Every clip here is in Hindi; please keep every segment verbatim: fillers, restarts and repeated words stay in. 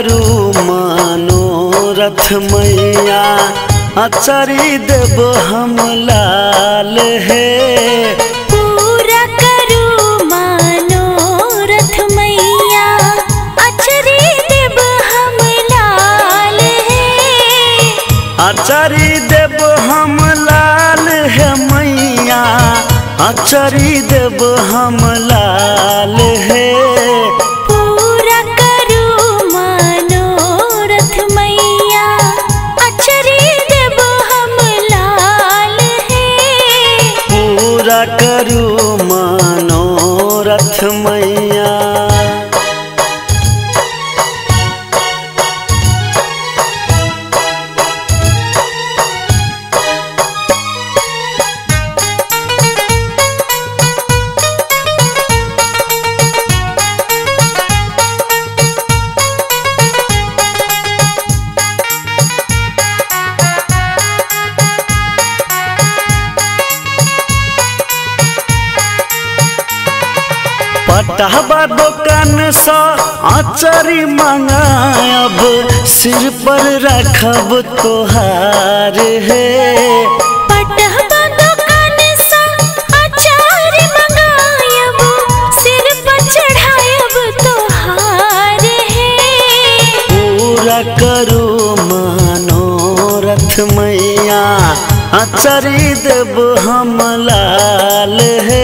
करू मनोरथ मैया अचरी देव हम लाल हे। पूरा करू मनोरथ मैया अचरी देव हम लाल हे। अचरी देव हम लाल हे मैया अचरी देव हम लाल हे। करू मनोरथ मैया पटहबा दुकान सा अचरी मंगायब सिर पर रखब तोहार हे। पटहबा दुकान सा अचरी मंगायब सिर पर चढ़ायब तोहार हे। पूरा करू मनोरथ मैया अचरी देव हम लाल हे।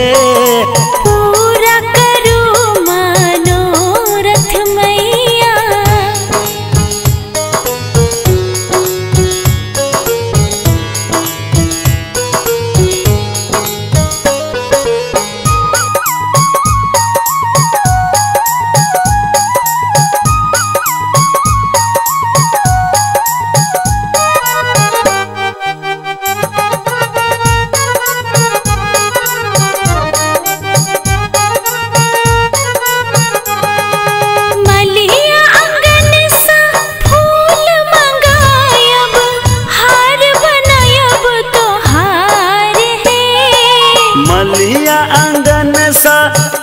मलिया आंगन सा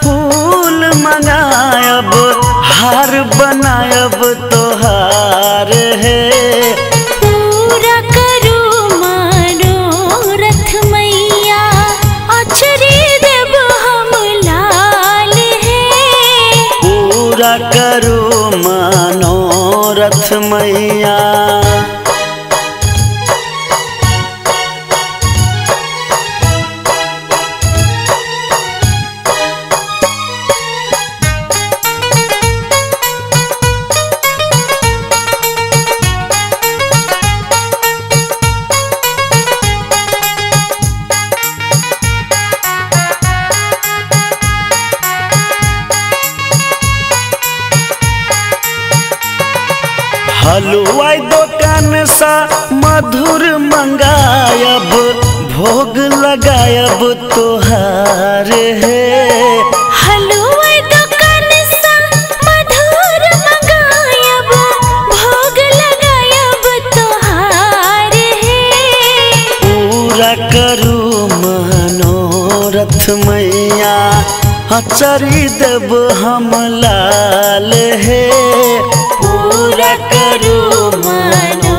फूल मंगायब हार बनायब तोहार है। पूरा करू मनोरथ मैया अचरी देव हम लाल है। पूरा करू मनोरथ मैया हलवाई दुकान सा मधुर मंगायब भोग लगायब तोहार है। हलवाई दुकान सा मधुर मंगायब भोग लगायब तोहार है। पूरा करू मनोरथ मैया अचरी देव हम लाल है। पूरा करू मन।